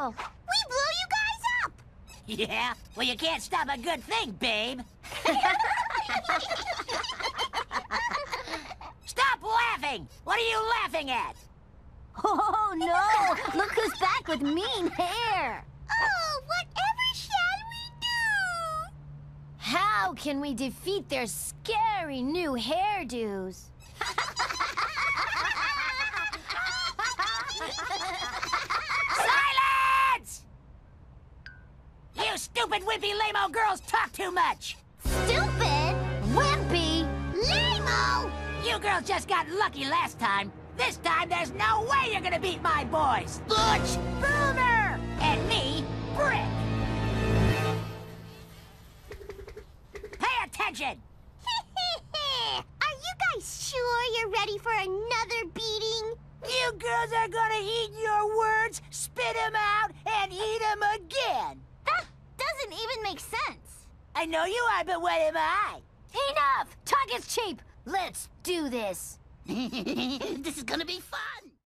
cool! We blew you guys up! Yeah? Well, you can't stop a good thing, babe! Stop laughing! What are you laughing at? Oh, no! Look who's back with mean hair! Oh, whatever shall we do? How can we defeat their scary new hairdos? Silence! You stupid, wimpy, lame-o girls talk too much! Stupid, wimpy, lame-o! You girls just got lucky last time. This time, there's no way you're gonna beat my boys! Butch, Boomer, and me, Brick! Pay attention! Are you guys sure you're ready for another beating? You girls are gonna eat your words, spit them out, and eat them again! That doesn't even make sense! I know you are, but what am I? Enough! Talk is cheap! Let's do this! This is gonna be fun!